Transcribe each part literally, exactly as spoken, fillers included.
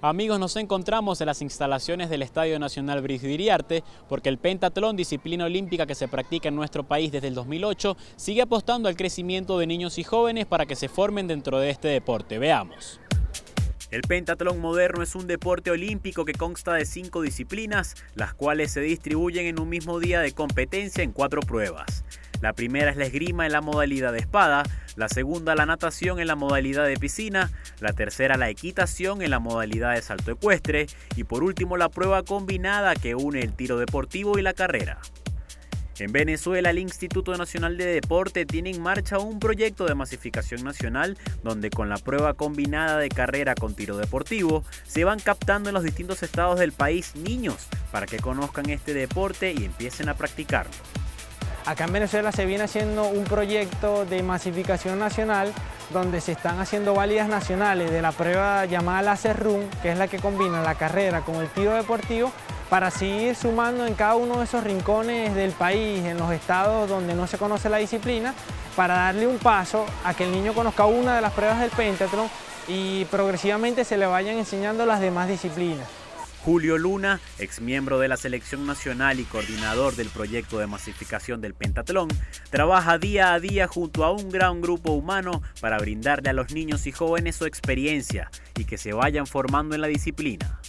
Amigos, nos encontramos en las instalaciones del Estadio Nacional Briz de Iriarte porque el pentatlón, disciplina olímpica que se practica en nuestro país desde el dos mil ocho, sigue apostando al crecimiento de niños y jóvenes para que se formen dentro de este deporte. Veamos. El pentatlón moderno es un deporte olímpico que consta de cinco disciplinas, las cuales se distribuyen en un mismo día de competencia en cuatro pruebas. La primera es la esgrima en la modalidad de espada, la segunda la natación en la modalidad de piscina, la tercera la equitación en la modalidad de salto ecuestre y por último la prueba combinada que une el tiro deportivo y la carrera. En Venezuela, el Instituto Nacional de Deporte tiene en marcha un proyecto de masificación nacional donde con la prueba combinada de carrera con tiro deportivo se van captando en los distintos estados del país niños para que conozcan este deporte y empiecen a practicarlo. Acá en Venezuela se viene haciendo un proyecto de masificación nacional donde se están haciendo válidas nacionales de la prueba llamada Láser Run, que es la que combina la carrera con el tiro deportivo, para seguir sumando en cada uno de esos rincones del país, en los estados donde no se conoce la disciplina, para darle un paso a que el niño conozca una de las pruebas del pentatlón y progresivamente se le vayan enseñando las demás disciplinas. Julio Luna, exmiembro de la Selección Nacional y coordinador del proyecto de masificación del pentatlón, trabaja día a día junto a un gran grupo humano para brindarle a los niños y jóvenes su experiencia y que se vayan formando en la disciplina.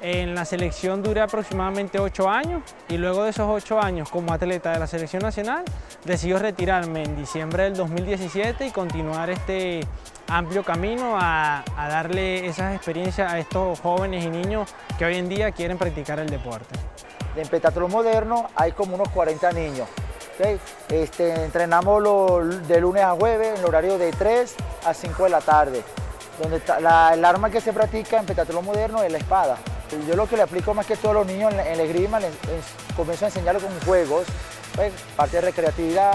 En la selección duré aproximadamente ocho años y luego de esos ocho años como atleta de la Selección Nacional decidí retirarme en diciembre del dos mil diecisiete y continuar este amplio camino a, a darle esas experiencias a estos jóvenes y niños que hoy en día quieren practicar el deporte. En pentatlón moderno hay como unos cuarenta niños. ¿Okay? Este, entrenamos lo, de lunes a jueves en el horario de tres a cinco de la tarde. Donde la, el arma que se practica en pentatlón moderno es la espada. Yo lo que le aplico más que todo a los niños en la esgrima, les, les comienzo a enseñarlo con juegos, ¿ves? Parte de recreatividad,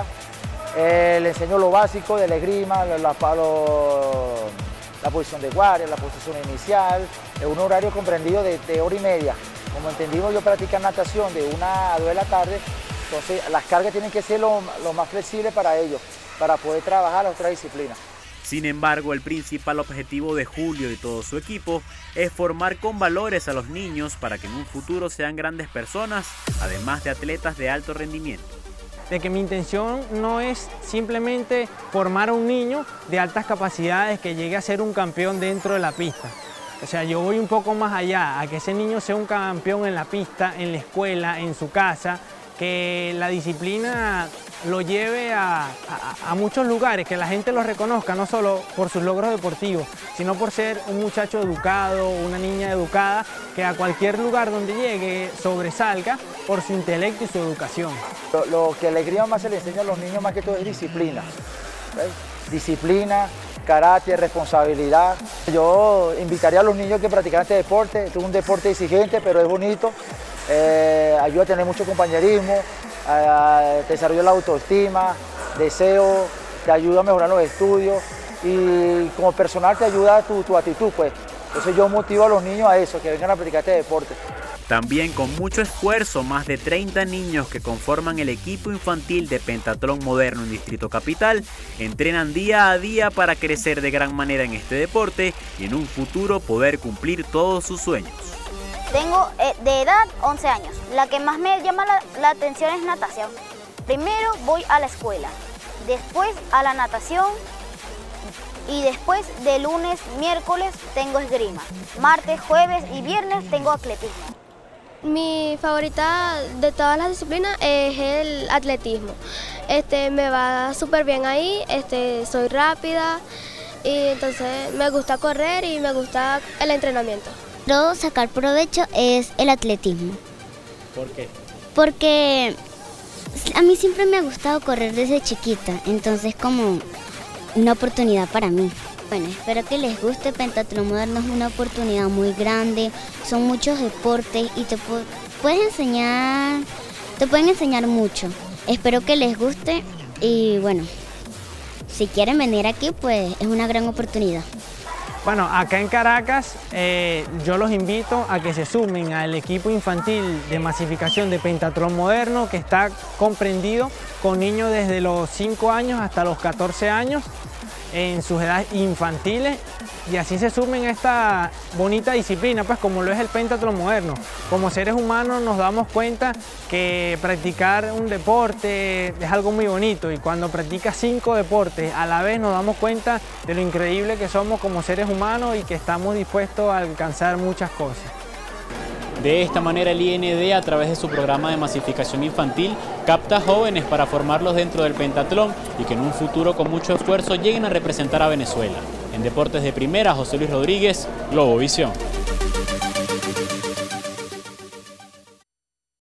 eh, le enseño lo básico de la esgrima, la, la, lo, la posición de guardia, la posición inicial, en un horario comprendido de, de hora y media. Como entendimos, yo practico natación de una a dos de la tarde, entonces las cargas tienen que ser lo, lo más flexible para ellos, para poder trabajar las otras disciplinas. Sin embargo, el principal objetivo de Julio y todo su equipo es formar con valores a los niños para que en un futuro sean grandes personas, además de atletas de alto rendimiento. De que mi intención no es simplemente formar a un niño de altas capacidades que llegue a ser un campeón dentro de la pista. O sea, yo voy un poco más allá, a que ese niño sea un campeón en la pista, en la escuela, en su casa, que la disciplina lo lleve a, a, a muchos lugares, que la gente lo reconozca, no solo por sus logros deportivos, sino por ser un muchacho educado, una niña educada, que a cualquier lugar donde llegue sobresalga por su intelecto y su educación. Lo, lo que la esgrima más se le enseña a los niños más que todo es disciplina. ¿Ves? Disciplina, carácter, responsabilidad. Yo invitaría a los niños que practicaran este deporte, es un deporte exigente pero es bonito, eh, ayuda a tener mucho compañerismo, te desarrolla la autoestima, deseo, te ayuda a mejorar los estudios y como personal te ayuda tu, tu actitud, pues. Entonces yo motivo a los niños a eso, que vengan a practicar este deporte. También con mucho esfuerzo, más de treinta niños que conforman el equipo infantil de pentatlón moderno en Distrito Capital entrenan día a día para crecer de gran manera en este deporte y en un futuro poder cumplir todos sus sueños. Tengo de edad once años. La que más me llama la, la atención es natación. Primero voy a la escuela, después a la natación y después de lunes, miércoles tengo esgrima. Martes, jueves y viernes tengo atletismo. Mi favorita de todas las disciplinas es el atletismo. Este, me va súper bien ahí, este, soy rápida y entonces me gusta correr y me gusta el entrenamiento. Pero sacar provecho es el atletismo. ¿Por qué? Porque a mí siempre me ha gustado correr desde chiquita, entonces como una oportunidad para mí. Bueno, espero que les guste. Pentatlón moderno es una oportunidad muy grande, son muchos deportes y te puedes enseñar, te pueden enseñar mucho. Espero que les guste y bueno, si quieren venir aquí pues es una gran oportunidad. Bueno, acá en Caracas eh, yo los invito a que se sumen al equipo infantil de masificación de pentatlón moderno que está comprendido con niños desde los cinco años hasta los catorce años en sus edades infantiles y así se sumen a esta bonita disciplina, pues como lo es el pentatlón moderno. Como seres humanos nos damos cuenta que practicar un deporte es algo muy bonito y cuando practicas cinco deportes a la vez nos damos cuenta de lo increíble que somos como seres humanos y que estamos dispuestos a alcanzar muchas cosas. De esta manera el I N D, a través de su programa de masificación infantil, capta jóvenes para formarlos dentro del pentatlón y que en un futuro con mucho esfuerzo lleguen a representar a Venezuela. En Deportes de Primera, José Luis Rodríguez, Globovisión.